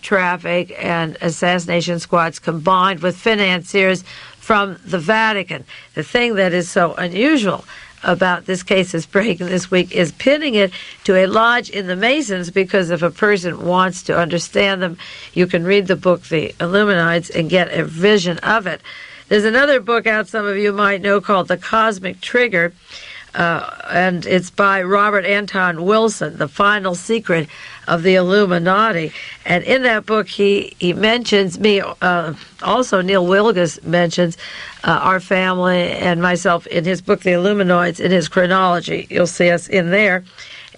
traffic and assassination squads combined with financiers from the Vatican. The thing that is so unusual about this case is breaking this week is pinning it to a lodge in the Masons, because if a person wants to understand them, you can read the book, The Illuminates, and get a vision of it. There's another book out some of you might know called The Cosmic Trigger, and it's by Robert Anton Wilson, The Final Secret of the Illuminati. And in that book, he mentions me, also Neil Wilgus mentions our family and myself in his book, The Illuminoids, in his chronology. You'll see us in there,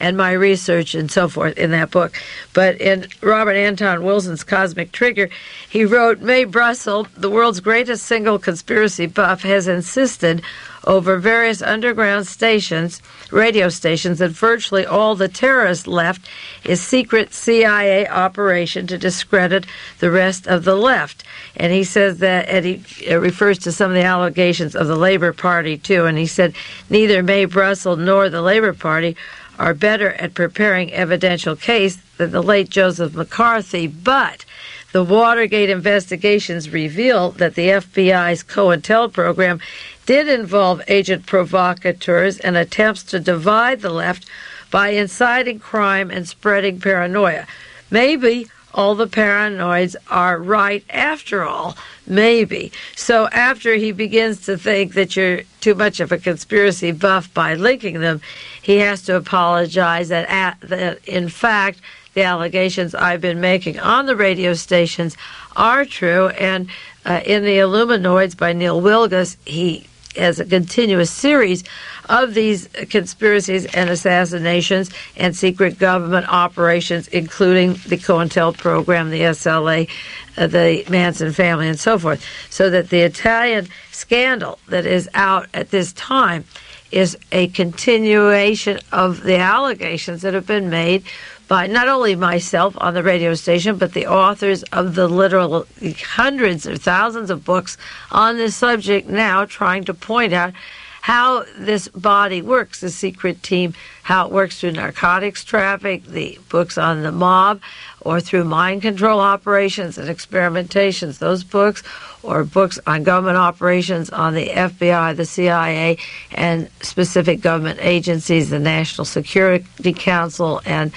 and my research and so forth in that book. But in Robert Anton Wilson's Cosmic Trigger, he wrote, Mae Brussell, the world's greatest single conspiracy buff, has insisted over various underground stations, radio stations, that virtually all the terrorists left is secret CIA operation to discredit the rest of the left. And he says that, and he refers to some of the allegations of the Labor Party, too, and he said, neither Mae Brussell nor the Labor Party are better at preparing evidential case than the late Joseph McCarthy, but the Watergate investigations reveal that the FBI's COINTEL program did involve agent provocateurs and attempts to divide the left by inciting crime and spreading paranoia. Maybe all the paranoids are right after all. Maybe. So after he begins to think that you're too much of a conspiracy buff by linking them, he has to apologize that in fact, the allegations I've been making on the radio stations are true. And in The Illuminoids by Neil Wilgus, he has a continuous series of these conspiracies and assassinations and secret government operations, including the COINTEL program, the SLA, the Manson family, and so forth. So that the Italian scandal that is out at this time is a continuation of the allegations that have been made by not only myself on the radio station, but the authors of the literal hundreds or thousands of books on this subject now, trying to point out how this body works, the secret team, how it works through narcotics traffic, the books on the mob, or through mind control operations and experimentations, those books, or books on government operations on the FBI, the CIA, and specific government agencies, the National Security Council, and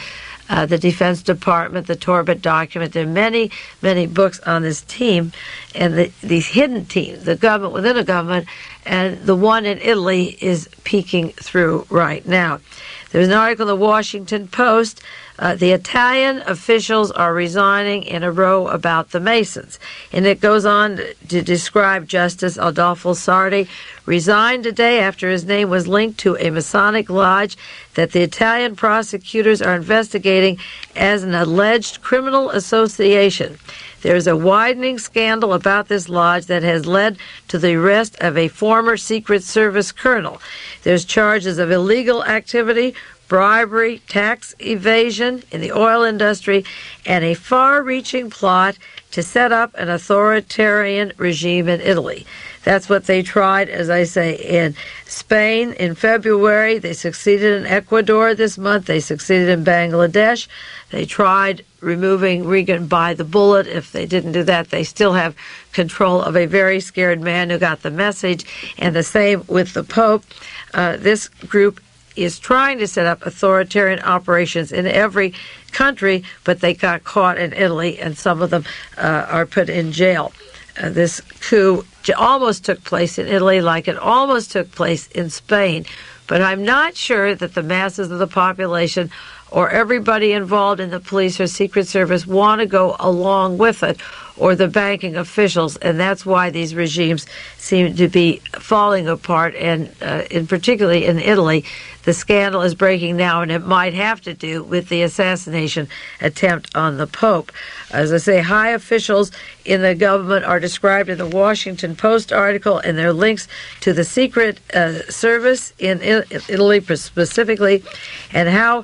the Defense Department, the Torbett document. There are many, many books on this team and these hidden teams, the government within a government and the one in Italy is peeking through right now. There's an article in the Washington Post, the Italian officials are resigning in a row about the Masons. And it goes on to describe Justice Adolfo Sardi resigned today after his name was linked to a Masonic lodge that the Italian prosecutors are investigating as an alleged criminal association. There is a widening scandal about this lodge that has led to the arrest of a former Secret Service colonel. There's charges of illegal activity, bribery, tax evasion in the oil industry, and a far-reaching plot to set up an authoritarian regime in Italy. That's what they tried, as I say, in Spain in February. They succeeded in Ecuador this month. They succeeded in Bangladesh. They tried removing Reagan by the bullet. If they didn't do that, they still have control of a very scared man who got the message. And the same with the Pope. This group is trying to set up authoritarian operations in every country, but they got caught in Italy, and some of them are put in jail. This coup almost took place in Italy, like it almost took place in Spain. But I'm not sure that the masses of the population or everybody involved in the police or Secret Service want to go along with it, or the banking officials, and that's why these regimes seem to be falling apart, and in particularly in Italy, the scandal is breaking now, and it might have to do with the assassination attempt on the Pope. As I say, high officials in the government are described in the Washington Post article, and their links to the Secret Service in Italy specifically, and how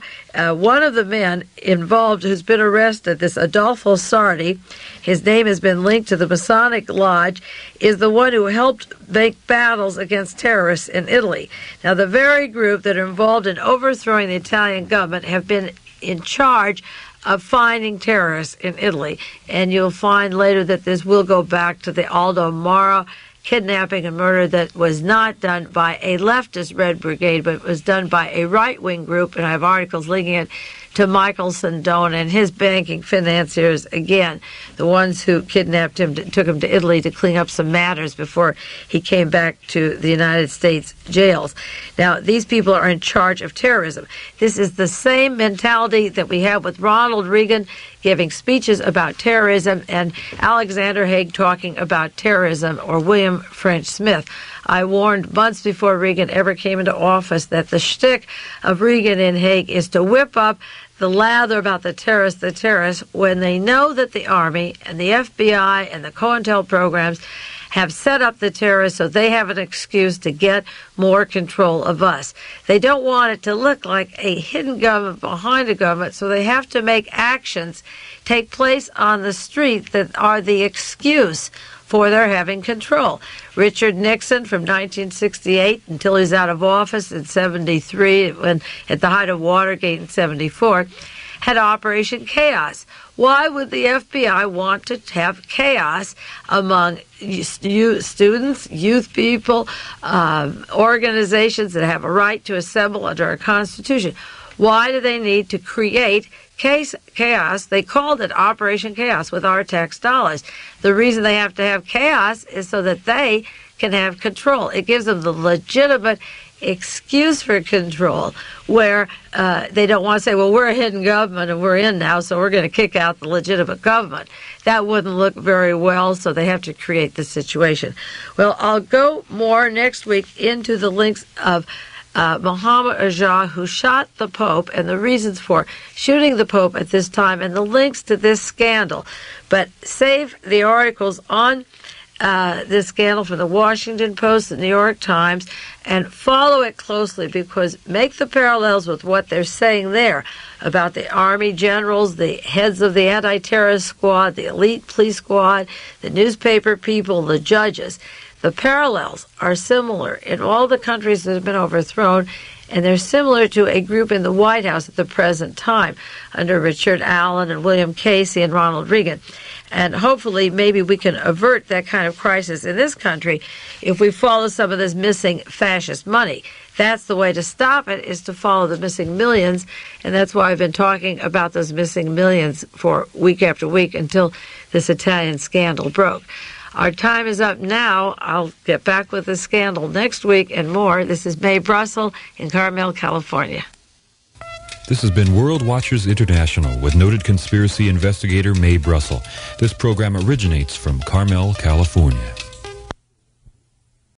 one of the men involved who's been arrested, this Adolfo Sardi, his name has been linked to the Masonic Lodge, is the one who helped make battles against terrorists in Italy. Now, the very group that are involved in overthrowing the Italian government have been in charge of finding terrorists in Italy. And you'll find later that this will go back to the Aldo Moro kidnapping and murder that was not done by a leftist Red Brigade, but was done by a right-wing group, and I have articles linking it to Michael Sindona and his banking financiers, again, the ones who kidnapped him, took him to Italy to clean up some matters before he came back to the United States jails. Now, these people are in charge of terrorism. This is the same mentality that we have with Ronald Reagan giving speeches about terrorism and Alexander Haig talking about terrorism, or William French Smith. I warned months before Reagan ever came into office that the shtick of Reagan and Haig is to whip up the lather about the terrorists, when they know that the Army and the FBI and the COINTEL programs have set up the terrorists so they have an excuse to get more control of us. They don't want it to look like a hidden government behind a government, so they have to make actions take place on the street that are the excuse for their having control. Richard Nixon, from 1968 until he's out of office in 73, when at the height of Watergate in 74, had Operation Chaos. Why would the FBI want to have chaos among students, youth people, organizations that have a right to assemble under our Constitution? Why do they need to create chaos? They called it Operation Chaos with our tax dollars. The reason they have to have chaos is so that they can have control. It gives them the legitimate excuse for control, where they don't want to say, well, we're a hidden government and we're in now, so we're going to kick out the legitimate government. That wouldn't look very well, so they have to create the situation. Well, I'll go more next week into the links of Mohammed Aja, who shot the Pope, and the reasons for shooting the Pope at this time, and the links to this scandal. But save the articles on this scandal for the Washington Post, the New York Times, and follow it closely, because make the parallels with what they're saying there about the Army generals, the heads of the anti-terrorist squad, the elite police squad, the newspaper people, the judges. The parallels are similar in all the countries that have been overthrown, and they're similar to a group in the White House at the present time under Richard Allen and William Casey and Ronald Reagan. And hopefully maybe we can avert that kind of crisis in this country if we follow some of this missing fascist money. That's the way to stop it, is to follow the missing millions, and that's why I've been talking about those missing millions for week after week until this Italian scandal broke. Our time is up now. I'll get back with the scandal next week and more. This is Mae Brussell in Carmel, California. This has been World Watchers International with noted conspiracy investigator Mae Brussell. This program originates from Carmel, California.